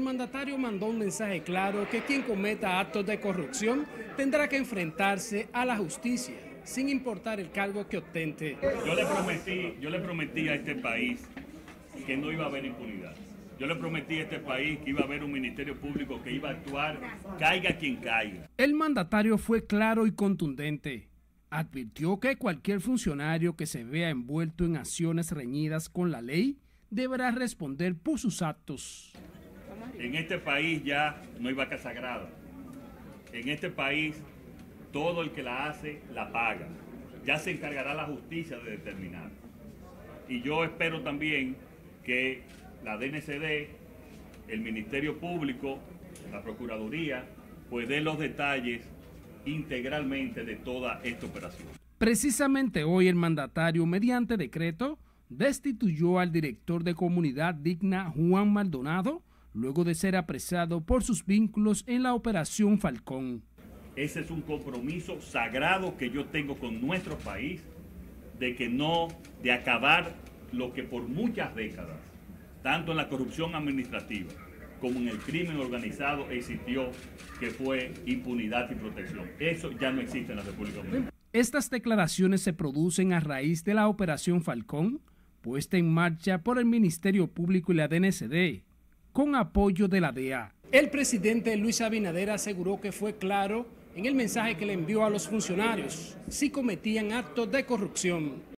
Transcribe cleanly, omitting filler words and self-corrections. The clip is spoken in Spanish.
el mandatario mandó un mensaje claro que quien cometa actos de corrupción tendrá que enfrentarse a la justicia, sin importar el cargo que ostente. Yo le prometí a este país que no iba a haber impunidad. Yo le prometí a este país que iba a haber un ministerio público que iba a actuar, caiga quien caiga. El mandatario fue claro y contundente. Advirtió que cualquier funcionario que se vea envuelto en acciones reñidas con la ley deberá responder por sus actos. En este país ya no hay vaca sagrada. En este país todo el que la hace, la paga. Ya se encargará la justicia de determinar. Y yo espero también que la DNCD, el Ministerio Público, la Procuraduría, pues den los detalles integralmente de toda esta operación. Precisamente hoy el mandatario, mediante decreto, destituyó al director de Comunidad Digna, Juan Maldonado, luego de ser apresado por sus vínculos en la Operación Falcón. Ese es un compromiso sagrado que yo tengo con nuestro país, de acabar lo que por muchas décadas, tanto en la corrupción administrativa como en el crimen organizado existió, que fue impunidad y protección. Eso ya no existe en la República Dominicana. Estas declaraciones se producen a raíz de la Operación Falcón, puesta en marcha por el Ministerio Público y la DNCD, con apoyo de la DEA. El presidente Luis Abinader aseguró que fue claro en el mensaje que le envió a los funcionarios si cometían actos de corrupción.